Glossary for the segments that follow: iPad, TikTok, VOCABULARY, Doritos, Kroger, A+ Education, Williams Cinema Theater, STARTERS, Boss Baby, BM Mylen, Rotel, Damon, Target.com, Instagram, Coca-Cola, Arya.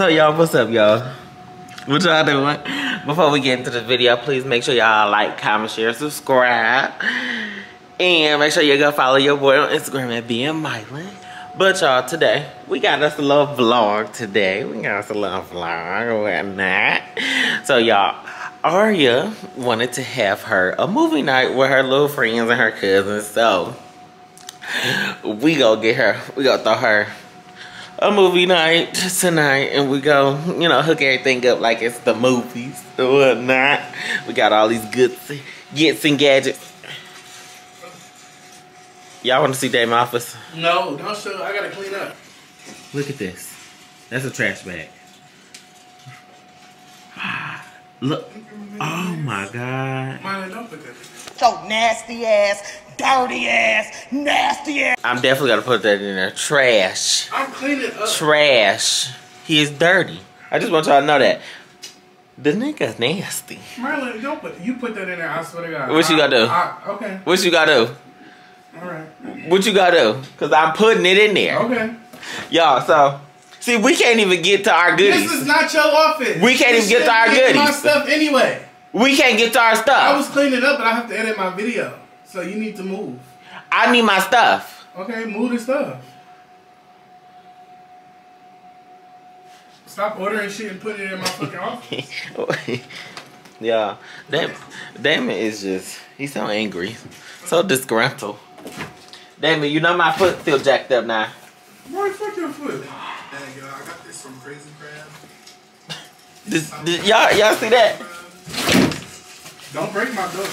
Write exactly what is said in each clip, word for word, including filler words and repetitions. So y'all, what's up y'all? What y'all doing? Before we get into the video, please make sure y'all like, comment, share, subscribe. And make sure you go follow your boy on Instagram at B M Mylen. But y'all, today, we got us a little vlog today. We got us a little vlog or whatnot. So y'all, Arya wanted to have her a movie night with her little friends and her cousins. So we go get her, we go throw her a movie night tonight, and we go, you know, hook everything up like it's the movies or whatnot. We got all these good gets and gadgets. Y'all want to see Damon office? No, don't show. I gotta clean up. Look at this. That's a trash bag. Look. Oh my God. Mylen, don't put that in. So nasty ass, dirty ass, nasty ass. I'm definitely gonna put that in there. Trash. I'm cleaning up. Trash. He is dirty. I just want y'all to know that. The nigga's nasty. Mylen, don't put. You put that in there. I swear to God. What I, you gotta do? I, okay. What you gotta do? Alright. What you gotta do? Cause I'm putting it in there. Okay. Y'all, so see, we can't even get to our goodies. This is not your office. We can't this even get to our goodies. My stuff anyway. We can't get to our stuff. I was cleaning up, but I have to edit my video. So you need to move. I need my stuff. Okay, move the stuff. Stop ordering shit and putting it in my fucking office. Yeah. Damn, Damon is just, he's so angry. So disgruntled. Damon, you know my foot still jacked up now. Why fuck your foot? Dang, yo, I got this from Crazy Crab. this, this, y'all, y'all see that? Don't break my door.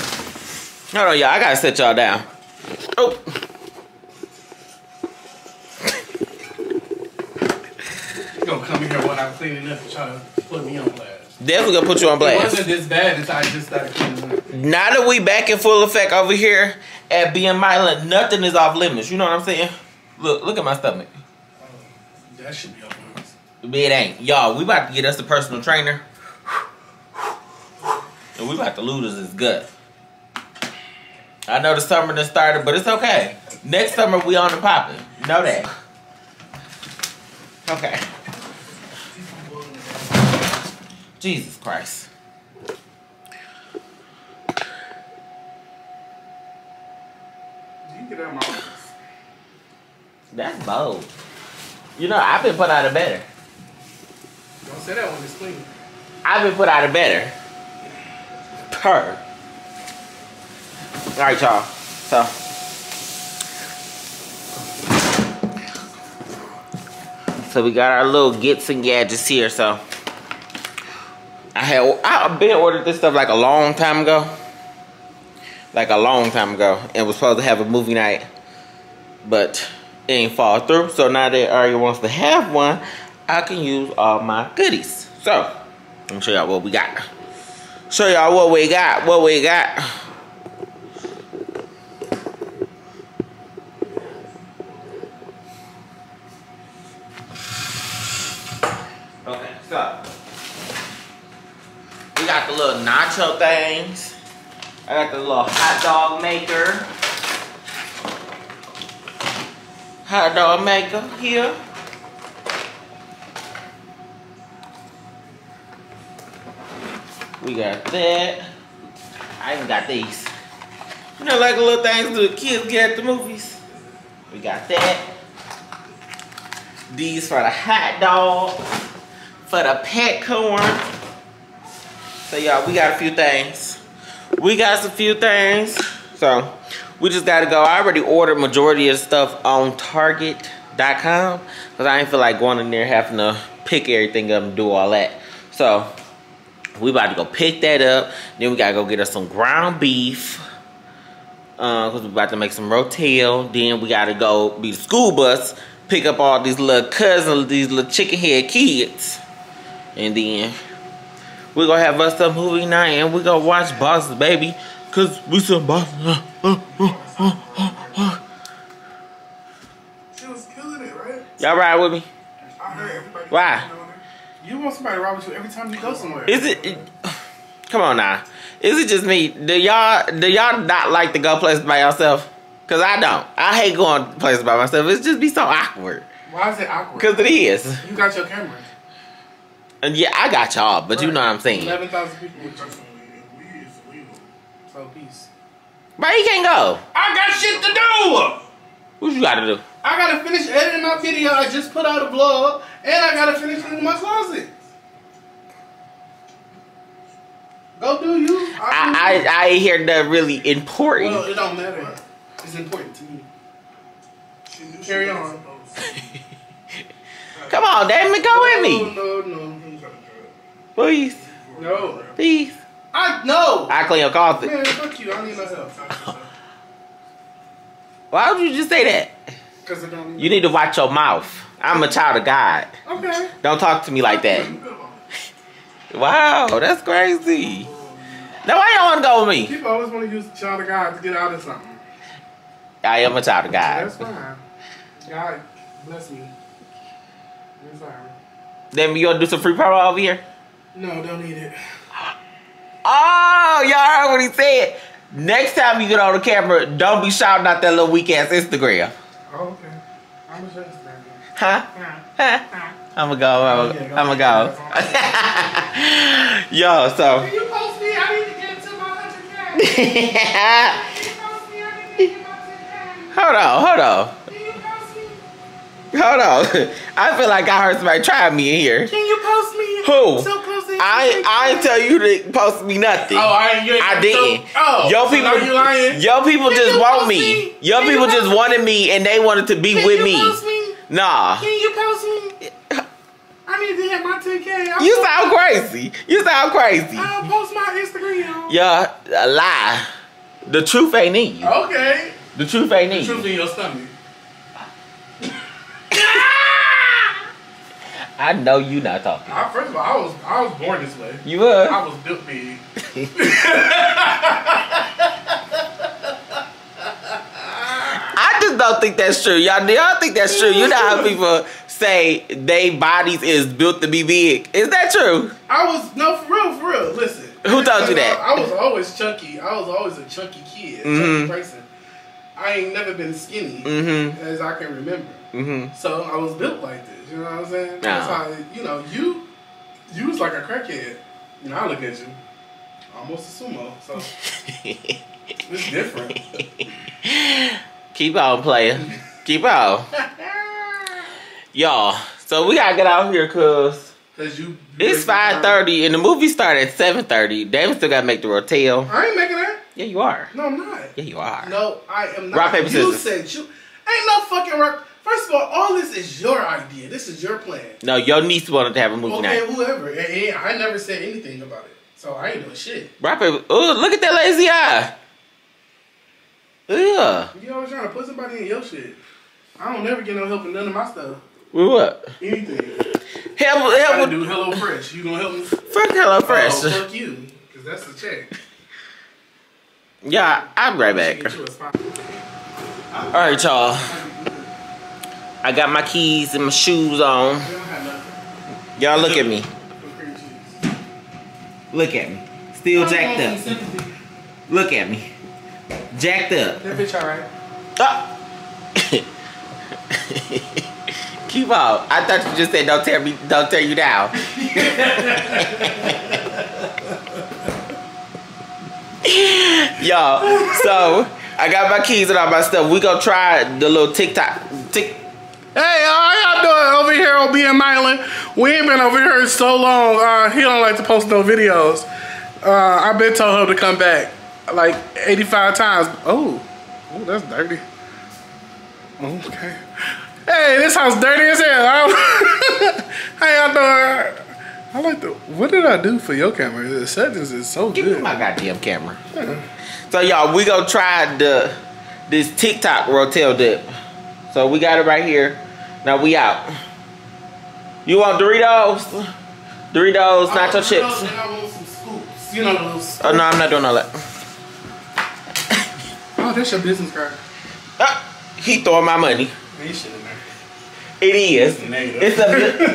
Hold on, y'all. I gotta set y'all down. Oh. You gonna come in here while I'm cleaning up and try to put me on blast. Definitely gonna put you on blast. It wasn't this bad until I just started cleaning up. Now that we back in full effect over here at B M Mylen, nothing is off limits. You know what I'm saying? Look, look at my stomach. Um, that should be off limits. But it ain't. Y'all, we about to get us a personal trainer. And we about to lose his gut. I know the summer done started, but it's okay. Next summer, we on and popping. You know that. Okay. Jesus Christ. Get out of my office. That's bold. You know, I've been put out of better. Don't say that when it's clean. I've been put out of better. Per. Alright, y'all. So. So we got our little gets and gadgets here, so. I had, I've been ordered this stuff like a long time ago. Like a long time ago, and was supposed to have a movie night, but it ain't fall through. So now that Arya wants to have one, I can use all my goodies. So I'm show y'all what we got. Show y'all what we got. What we got. Okay, so we got the little nacho things. I got the little hot dog maker. Hot dog maker here. We got that. I even got these. You know, like the little things the kids get at the movies. We got that. These for the hot dog. For the pet corn. So y'all, we got a few things. We got some few things, so we just gotta go. I already ordered majority of stuff on Target dot com because I ain't feel like going in there having to pick everything up and do all that. So we about to go pick that up. Then we gotta go get us some ground beef because uh, we about to make some rotel. Then we gotta go be the school bus, pick up all these little cousins, these little chicken head kids, and then we're gonna have us a movie night and we're gonna watch Boss Baby because we some boss. Uh, uh, uh, uh, uh, uh. She was killing it, right? Y'all ride with me? I heard everybody. Why? You want somebody to ride with you every time you go somewhere. Is it, it come on now. Is it just me? Do y'all do y'all not like to go places by yourself? Cause I don't. I hate going places by myself. It's just be so awkward. Why is it awkward? Cause it is. You got your camera. And yeah, I got y'all, but right. You know what I'm saying. eleven thousand people with you. So peace. But he can't go. I got shit to do. What you gotta do? I gotta finish editing my video. I just put out a vlog, and I gotta finish cleaning my closet. Go do you. I I, I, I hear that really important. Well, it don't matter. It's important to me. Carry on. Come on, Damon, go no, with me. No, no, no. Please. No. Please. I no. I clean your closet. Man, fuck you. I need my help. Why would you just say that? Because I don't. You need to watch your mouth. I'm a child of God. Okay. Don't talk to me like that. Wow, that's crazy. No, I don't want to go with me. People always want to use child of God to get out of something. I am a child of God. That's fine. God bless me. I'm sorry. Then you gonna do some free promo over here? No, don't need it. Oh, y'all heard what he said. Next time you get on the camera, don't be shouting out that little weak ass Instagram. Oh, okay. I'm gonna show Instagram. Huh? Huh? Huh? Huh? I'm gonna go. I'm gonna yeah, go. I'm go. Yo, so. Can you post me? I need to get to my one hundred K. Can you post me? I need to get to my one hundred K. Hold on, hold on. Can you post me? Hold on. I feel like I heard somebody trying me in here. Can you post me? Who? So post me. I I didn't tell you to post me nothing. Oh, I ain't. I didn't. So, oh, yo people. Are you lying? Yo people Can just want me. me. Yo Can people just me? wanted me, and they wanted to be Can with you me. Post me. Nah. Can you post me? I need to hit my ten K. I'm you sound crazy. You sound crazy. I'll post my Instagram. Yeah, a lie. The truth ain't in you. Okay. The truth ain't in you. The truth in your stomach. I know you not talking. I, first of all, I was I was born this way. You were. I was built big. I just don't think that's true. Y'all y'all think that's true. You know how people say they bodies is built to be big. Is that true? I was no for real, for real. Listen. Who told you that? I, I was always chunky. I was always a chunky kid, a mm-hmm. chunky person. I ain't never been skinny mm-hmm. as I can remember. Mm-hmm. So I was built like this. You know what I'm saying? No. That's how you know you. You was like a crackhead. You know I look at you, almost a sumo. So it's different. Keep on playing. Keep on. Y'all, so we gotta get out here cause, cause you, you it's five thirty and the movie started at seven thirty. Damn, still gotta make the rotel. I ain't making that. Yeah, you are. No, I'm not. Yeah, you are. No, I am not. Rock, paper, scissors. You said you. Ain't no fucking rock. First of all, all this is your idea. This is your plan. No, your niece wanted to have a movie okay, night. Okay, whoever. And, and I never said anything about it. So I ain't doing shit. Rock, paper. Oh, look at that lazy eye. Yeah. You always trying to put somebody in your shit. I don't never get no help in none of my stuff. What? Anything. Help, help. I do Hello Fresh. You gonna help me? Fuck Hello Fresh. Oh, fuck you, cause that's the check. Yeah, I'm right back. All right, y'all. I got my keys and my shoes on. Y'all look at me. Look at me. Still jacked up. Look at me. Jacked up. That bitch all right. Oh. Keep on. I thought you just said don't tear me, don't tear you down. Y'all, so I got my keys and all my stuff. We gonna try the little TikTok. Tick. Hey, how y'all doing over here on B M Mylen? We ain't been over here so long. Uh, he don't like to post no videos. Uh, I've been told him to come back like eighty-five times. Oh, oh, that's dirty. Okay. Hey, this house dirty as hell. How y'all doing? I like the. What did I do for your camera? The settings is so Give good. Give me my goddamn camera. Yeah. So y'all, we gonna try the this TikTok rotel dip. So we got it right here. Now we out. You want Doritos? Doritos, nacho Doritos, chips. And I want some scoops. You know those. Oh no, I'm not doing all that. Oh, that's your business card. Ah, he throwing my money. Man, you shouldn't have. It is. It's a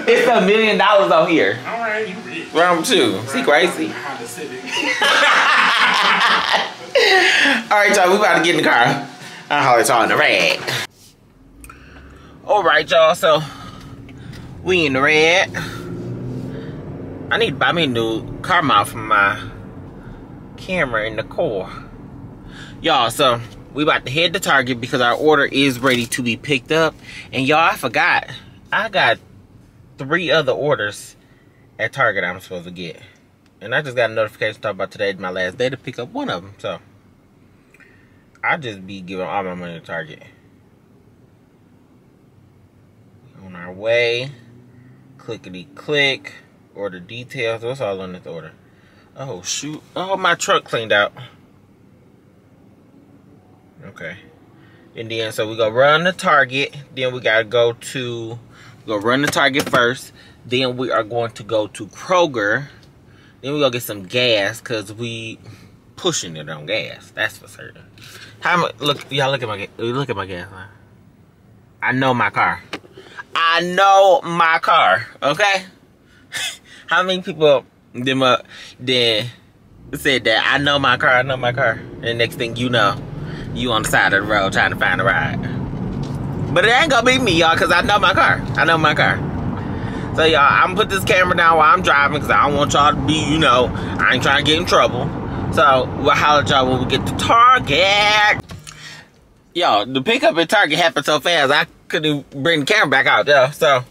it's a million dollars out here. All right, you rich. Round two. See crazy. All right, y'all. We about to get in the car. I hope it's all in the red. All right, y'all. So we in the red. I need to buy me a new car mount for my camera in the car. Y'all, so we about to head to Target because our order is ready to be picked up. And y'all, I forgot. I got three other orders at Target I'm supposed to get. And I just got a notification talking about today is my last day to pick up one of them. So I just be giving all my money to Target. On our way. Clickety click. Order details. What's all on this order? Oh shoot. Oh, my truck cleaned out. Okay. And then so we go run to Target. Then we gotta go to go run to Target first. Then we are going to go to Kroger. Then we go get some gas because we pushing it on gas. That's for certain. How much? Look, y'all look at my look at my gas line. I know my car. I know my car. Okay. How many people them up then said that I know my car? I know my car. And the next thing you know, you on the side of the road trying to find a ride. But it ain't gonna be me, y'all, cause I know my car. I know my car. So y'all, I'm gonna put this camera down while I'm driving cause I don't want y'all to be, you know, I ain't trying to get in trouble. So we'll holler at y'all when we get to Target. Yo, the pickup at Target happened so fast I couldn't bring the camera back out, yo. So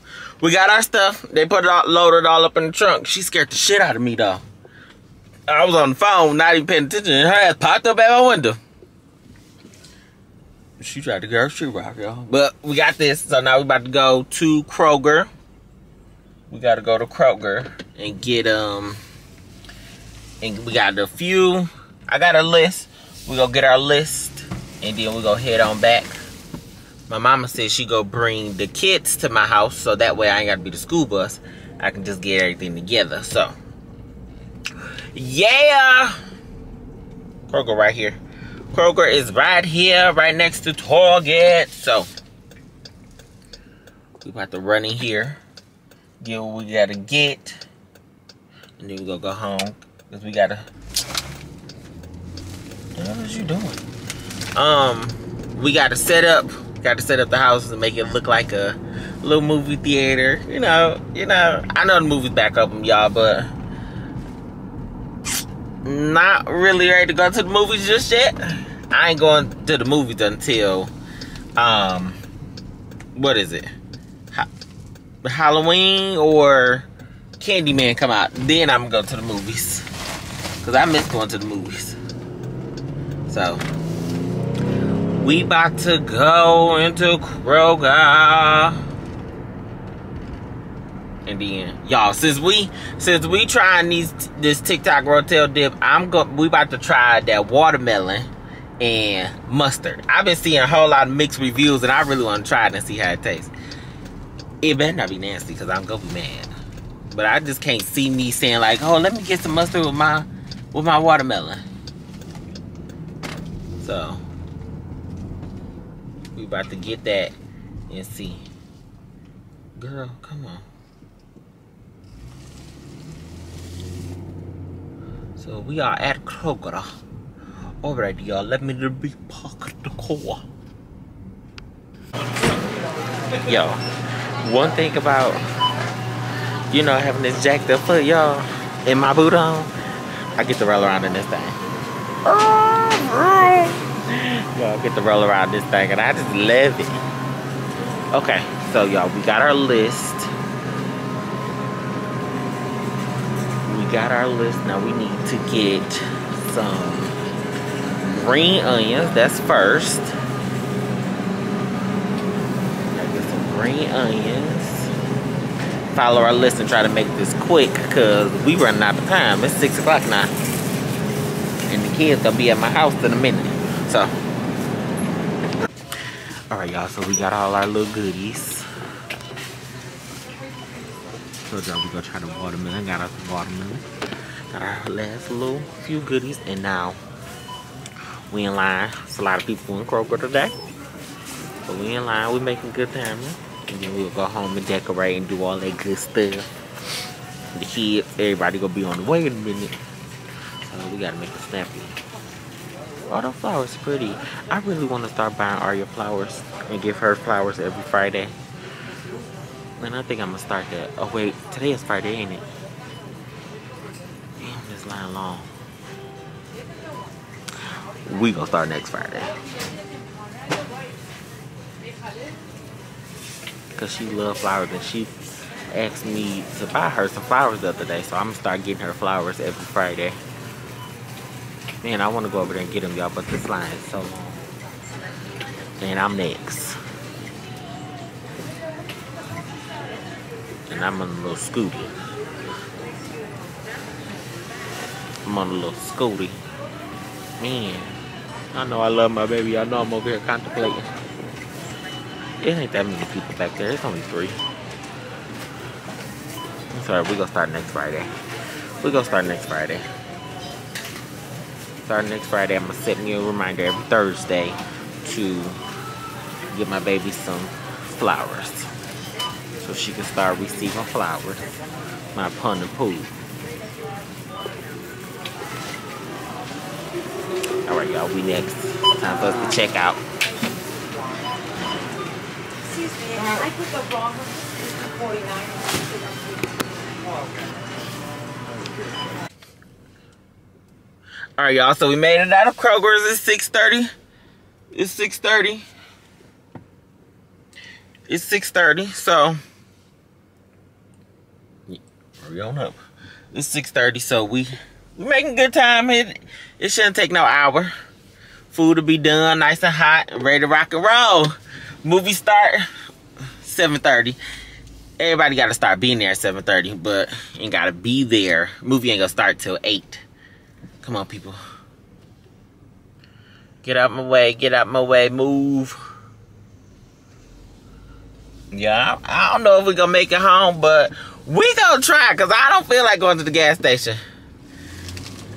we got our stuff. They put it all, loaded all up in the trunk. She scared the shit out of me though. I was on the phone, not even paying attention, and her ass popped up at my window. She tried to grocery rock, y'all. But we got this, so now we about to go to Kroger. We gotta go to Kroger and get um, and we got a few. I got a list. We gonna get our list, and then we gonna head on back. My mama said she go bring the kids to my house, so that way I ain't gotta be the school bus. I can just get everything together. So, yeah, Kroger right here. Kroger is right here, right next to Target. So, we about to run in here, get what we gotta get, and then we gonna go home, cause we gotta, what is you doing? Um, we gotta set up, gotta set up the house and make it look like a little movie theater. You know, you know, I know the movie's back up, y'all, but not really ready to go to the movies just yet. I ain't going to the movies until um what is it, ha Halloween or Candyman come out, then I'm gonna go to the movies because I miss going to the movies. So we about to go into Kroger. And then, y'all, since we since we trying these this TikTok Rotel dip, I'm go we about to try that watermelon and mustard. I've been seeing a whole lot of mixed reviews, and I really want to try it and see how it tastes. It better not be nasty, cause I'm gonna be mad. But I just can't see me saying like, oh, let me get some mustard with my with my watermelon. So we about to get that and see. Girl, come on. So we are at Kroger. Alright, y'all, let me repark the car. Yo, one thing about, you know, having this jacked up foot, y'all, in my boot on, I get to roll around in this thing. Y'all, I get to roll around this thing, and I just love it. Okay, so y'all, we got our list. Got our list. Now we need to get some green onions. That's first. Gotta get some green onions. Follow our list and try to make this quick because we running out of time. It's six o'clock now, and the kids gonna be at my house in a minute. So, all right, y'all. So we got all our little goodies. So y'all, we gonna try the watermelon. Got our watermelon. Got our last little few goodies, and now we in line. It's a lot of people in Kroger today, but we in line. We making good time, and then we'll go home and decorate and do all that good stuff. The kids, everybody gonna be on the way in a minute, so we gotta make it snappy. Oh, the flowers pretty. I really want to start buying Arya flowers and give her flowers every Friday. And I think I'm gonna start that. Oh wait, today is Friday, ain't it? line long. We gonna start next Friday. Cause she loves flowers and she asked me to buy her some flowers the other day. So I'm gonna start getting her flowers every Friday. Man, I wanna go over there and get them, y'all, but this line is so long. And I'm next. And I'm on a little scooty. I'm on a little scooty. Man, I know I love my baby. I know I'm over here contemplating. It ain't that many people back there. It's only three. I'm sorry, we're gonna start next Friday. We're gonna start next Friday. Start next Friday. I'm gonna set me a reminder every Thursday to get my baby some flowers. So she can start receiving flowers. My pun and poo. Alright, y'all, we next. Time for us to check out. Excuse me, I put the wrong forty-nine. Alright, y'all, so we made it out of Kroger's. It's six thirty. It's six thirty. It's six thirty, so. Hurry on up. It's six thirty, so we. We're making good time. It, it shouldn't take no hour. Food will be done, nice and hot, ready to rock and roll. Movie start seven thirty. Everybody got to start being there at seven thirty, but ain't got to be there. Movie ain't going to start till eight. Come on, people. Get out my way. Get out my way. Move. Yeah, I, I don't know if we're going to make it home, but we going to try because I don't feel like going to the gas station.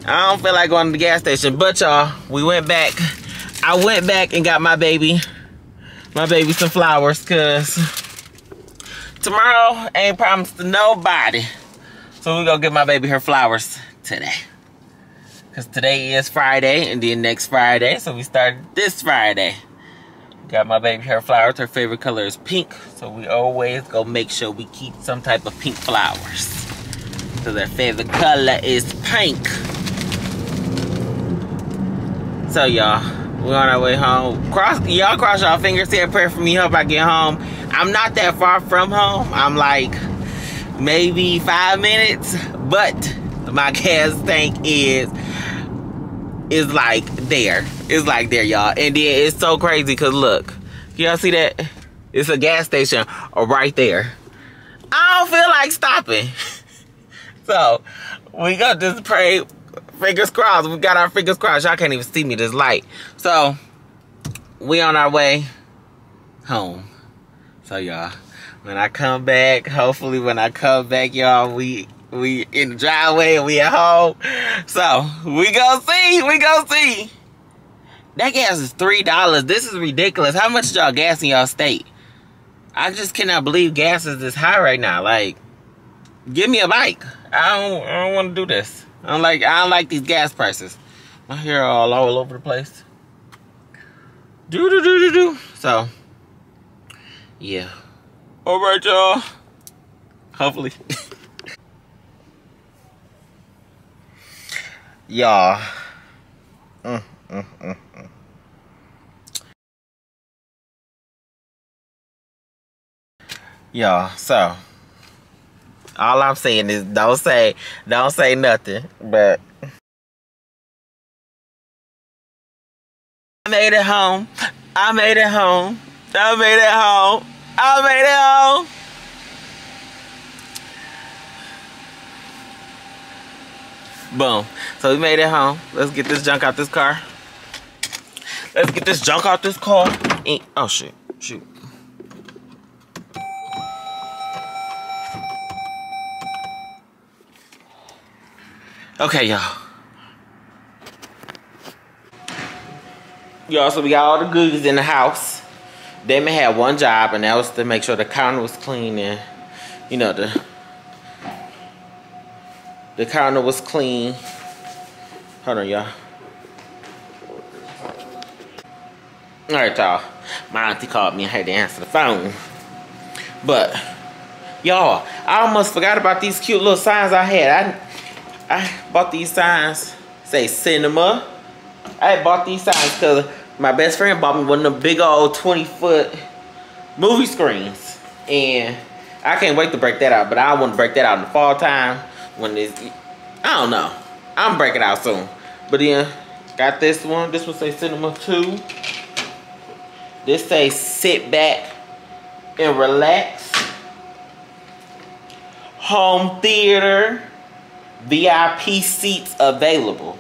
I don't feel like going to the gas station. But y'all, we went back. I went back and got my baby, my baby some flowers because tomorrow ain't promised to nobody. So we're going to give my baby her flowers today. Because today is Friday and then next Friday. So we started this Friday. Got my baby her flowers. Her favorite color is pink. So we always go make sure we keep some type of pink flowers. Because her favorite color is pink. So y'all, we're on our way home. Cross y'all cross y'all fingers, say a prayer for me, hope I get home. I'm not that far from home. I'm like maybe five minutes, but my gas tank is is like there. It's like there, y'all. And then it's so crazy cause look, y'all see that? It's a gas station right there. I don't feel like stopping. So we gonna just pray. Fingers crossed. We got our fingers crossed. Y'all can't even see me this light. So, we on our way home. So, y'all, when I come back, hopefully when I come back, y'all, we we in the driveway and we at home. So, we gonna see. We gonna see. That gas is three dollars. This is ridiculous. How much y'all gas in y'all state? I just cannot believe gas is this high right now. Like, give me a bike. I don't, I don't want to do this. I don't like I don't like these gas prices. My hair all all over the place. Do do do do do. So, yeah. All right, y'all. Hopefully, y'all. Mm, mm, mm, mm. Y'all. So. All I'm saying is don't say, don't say nothing, but. I made it home. I made it home. I made it home. I made it home. Boom. So we made it home. Let's get this junk out this car. Let's get this junk out this car. Oh, shit. Shoot. Okay, y'all. Y'all, so we got all the goodies in the house. Damon had one job, and that was to make sure the counter was clean and, you know, the the counter was clean. Hold on, y'all. All right, y'all. My auntie called me. I had to answer the phone. But, y'all, I almost forgot about these cute little signs I had. I... I bought these signs, say cinema. I bought these signs because my best friend bought me one of the big old twenty foot movie screens. And I can't wait to break that out, but I want to break that out in the fall time when it's, I don't know. I'm breaking out soon. But then, got this one. This one say cinema two. This say sit back and relax. Home theater. V I P seats available.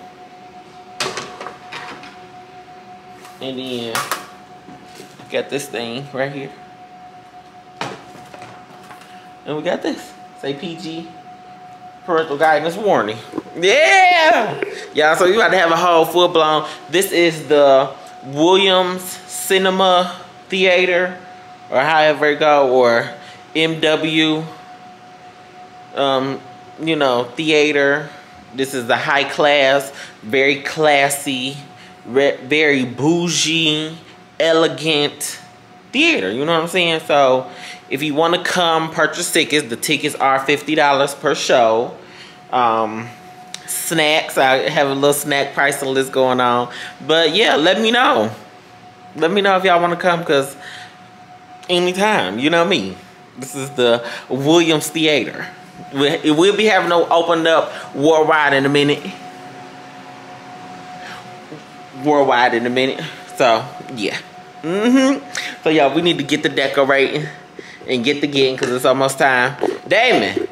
And then, we got this thing right here. And we got this. Say P G. Parental guidance warning. Yeah! Y'all, so you about to have a whole full blown. This is the Williams Cinema Theater, or however it go, or M W, um, you know, theater. This is the high class, very classy, very bougie, elegant theater. You know what I'm saying? So, if you want to come purchase tickets, the tickets are fifty dollars per show. Um, snacks, I have a little snack pricing list going on. But yeah, let me know. Let me know if y'all want to come, because anytime, you know me. This is the Williams Theater. We'll be having to open up worldwide in a minute. Worldwide in a minute. So, yeah. Mm-hmm. So, y'all, we need to get the decorating. And get the getting, because it's almost time. Damon,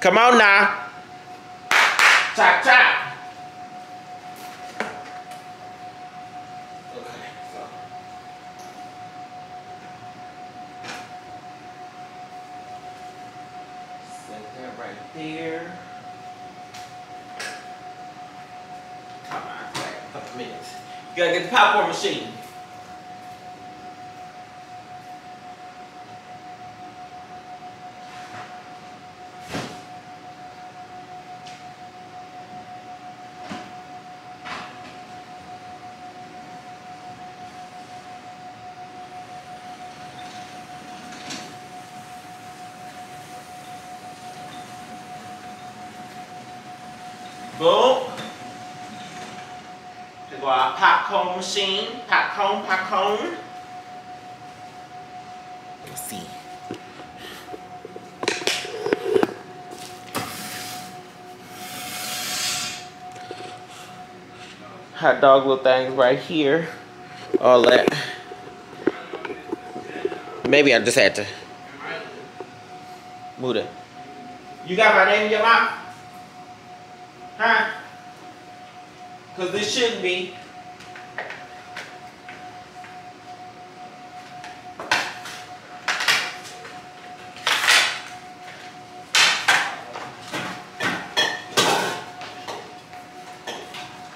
come on now. Chop, chop. Okay, so. Set that right there. Come on, a couple minutes. You gotta get the popcorn machine. Boom. Here go our popcorn machine. Popcorn, popcorn. Let's see. Hot dog little things right here. All that. Maybe I just had to move it. You got my name in your mouth? Huh? Because this shouldn't be.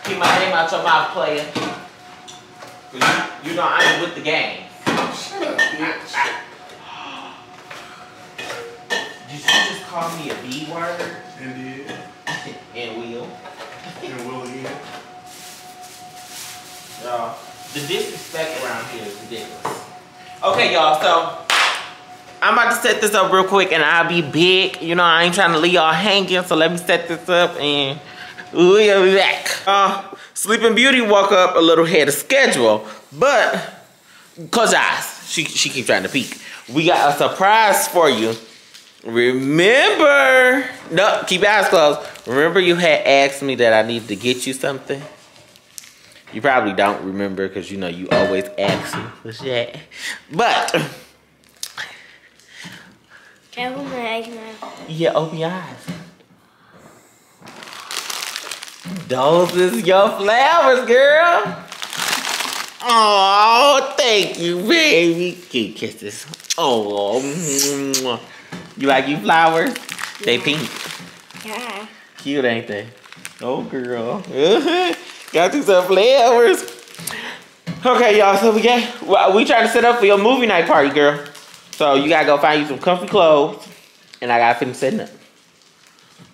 Keep my name out your mouth, player. Because you, you know I ain't with the game. Shut up, bitch. Did you just call me a B word? Indeed. And Will. And Will again. Y'all, the disrespect around here is ridiculous. Okay, y'all, so I'm about to set this up real quick and I'll be big. You know, I ain't trying to leave y'all hanging, so let me set this up and we'll be back. Uh, Sleeping Beauty woke up a little ahead of schedule, but, close your eyes. She, she keeps trying to peek. We got a surprise for you. Remember, no, keep your eyes closed. Remember you had asked me that I needed to get you something? You probably don't remember because you know you always ask me for shit. But. Can I open my eyes now? Yeah, open your eyes. Those is your flowers, girl. Oh, thank you, baby. Cute kisses. Oh. You like you flowers? Yeah. They pink. Yeah. Cute, ain't they? Oh, girl. Got you some flowers. Okay, y'all. So we got well, we trying to set up for your movie night party, girl. So you gotta go find you some comfy clothes, and I gotta finish setting up.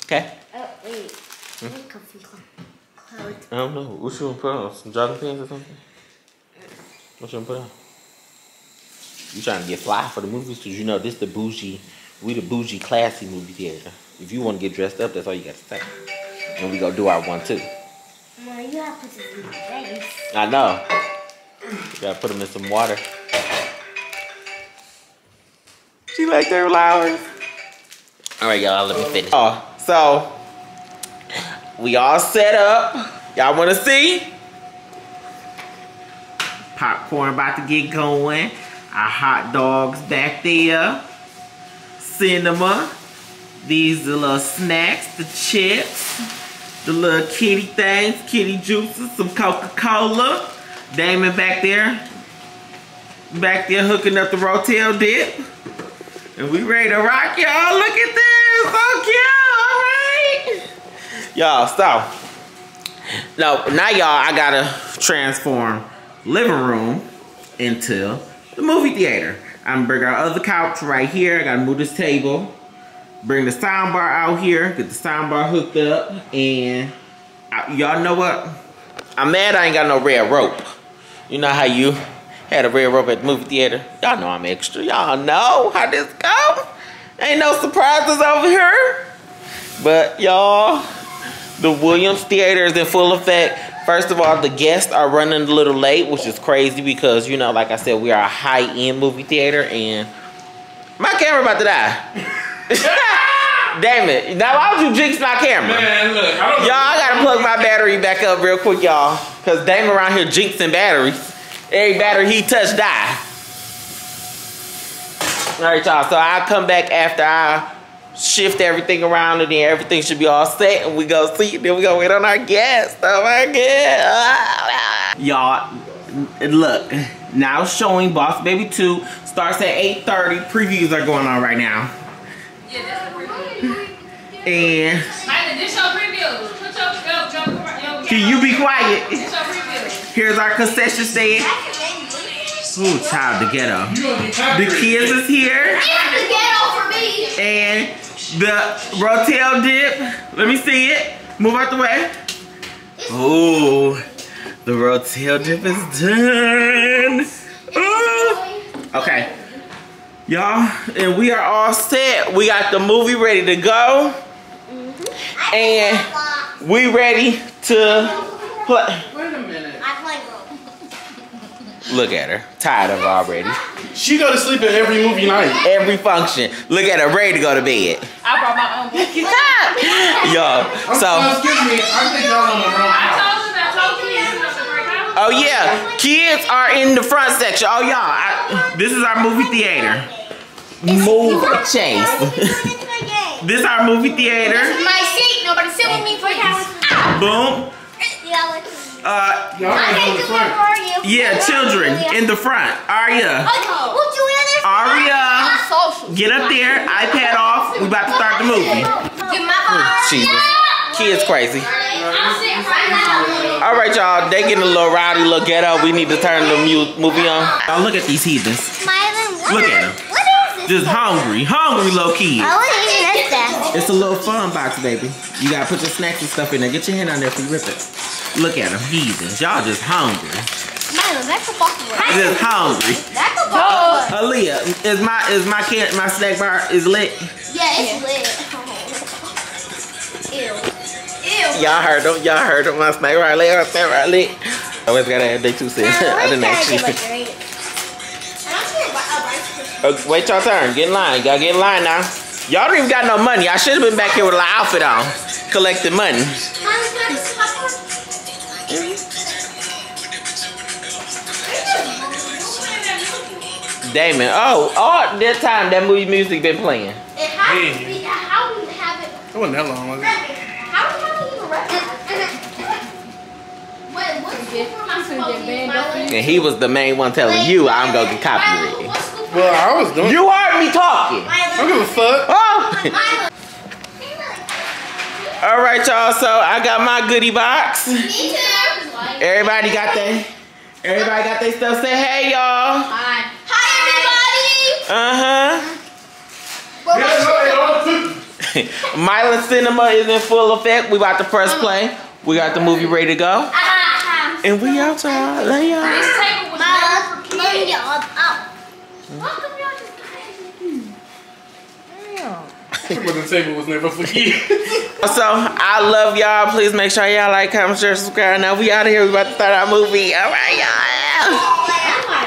Okay. Oh wait. Hmm? What comfy clothes? I don't know. What you gonna put on? Some jogging pants or something? What you gonna put on? You trying to get fly for the movies? Cause you know this the bougie. We the bougie, classy movie theater. If you want to get dressed up, that's all you got to say. when we go do our one too. Well, you have to put this in your face. I know. You gotta put them in some water. She likes their flowers. All right, y'all, let me finish. Oh, so we all set up. Y'all wanna see? Popcorn about to get going. Our hot dogs back there. Cinema. These are the little snacks, the chips, the little kitty things, kitty juices, some Coca-Cola. Damon back there, back there hooking up the Rotel dip. And we ready to rock, y'all. Look at this, so cute, all right? Y'all, so, no, now y'all, I gotta transform living room into the movie theater. I'm bringing our other couch right here. I gotta move this table. Bring the sound bar out here, get the sound bar hooked up, and y'all know what? I'm mad I ain't got no red rope. You know how you had a red rope at the movie theater? Y'all know I'm extra. Y'all know how this goes. Ain't no surprises over here. But y'all, the Williams Theater is in full effect. First of all, the guests are running a little late, which is crazy because, you know, like I said, we are a high-end movie theater, and my camera about to die. Damn it. Now why would you jinx my camera? Man, look. Y'all, I gotta plug my battery back up real quick, y'all. Cause Damon around here jinxing batteries. Every battery he touched die. Alright, y'all. So I'll come back after I shift everything around and then everything should be all set and we go see. Then we go wait on our guests. Oh my god. Y'all, look. Now showing Boss Baby two starts at eight thirty. Previews are going on right now. And can you be quiet? Here's our concession stand. Ooh, child, the ghetto. The kids is here. And the Rotel dip. Let me see it. Move out the way. Ooh, the Rotel dip is done. Ooh. Okay. Y'all, and we are all set. We got the movie ready to go. Mm-hmm. And we ready to play. Wait a minute. Look at her. Tired of her already. She go to sleep at every movie night. Every function. Look at her. Ready to go to bed. I brought my own cookies. Y'all, so. Excuse me. I think y'all on the wrong house. Oh yeah, kids are in the front section. Oh y'all, this is our movie theater. Move chase. This is our movie theater. This is my seat. Nobody sit with me, please. Boom. Uh, yeah, children in the front. Arya. Arya, get up there. iPad off. We about to start the movie. Oh, Jesus, kids crazy. All right, y'all. They getting a little rowdy, little ghetto. We need to turn the mu movie on. Y'all look at these heathens. Mylen, look at them. What is this? Just hungry, hungry little kids. I want to eat that. It's a little fun box, baby. You gotta put your snacks and stuff in there. Get your hand on there if you rip it. Look at them heathens. Y'all just hungry. Mylen, that's a fucking word. Just hungry. That's a fucking word. Aaliyah, is my is my can my snack bar is lit? Yeah, it's lit. Oh. Ew. Y'all heard them. Y'all heard them. My snack right there. My snack right there. I always gotta have day two cents. I didn't actually. Okay, wait your turn. Get in line. Y'all get in line now. Y'all don't even got no money. I should have been back here with an outfit on, collecting money. Damon. Oh, all that time that movie music been playing. It has to be. How we have it? It wasn't that long, was it? And he was the main one telling Wait, you I'm gonna get copyrighted. Well, I was doing. You heard me talking. I don't give a fuck. Oh. All right, y'all. So I got my goodie box. Me too. Everybody got their. Everybody got their stuff. Say hey, y'all. Hi. Hi, everybody. Uh huh. Mylen Cinema is in full effect. We about to press play. We got the movie ready to go. And we outside, lay out. This table was made for kids. Y'all out. Welcome y'all to the But the table was never for kids. So I love y'all. Please make sure y'all like, comment, share, subscribe. Now we out of here. We about to start our movie. All right, y'all.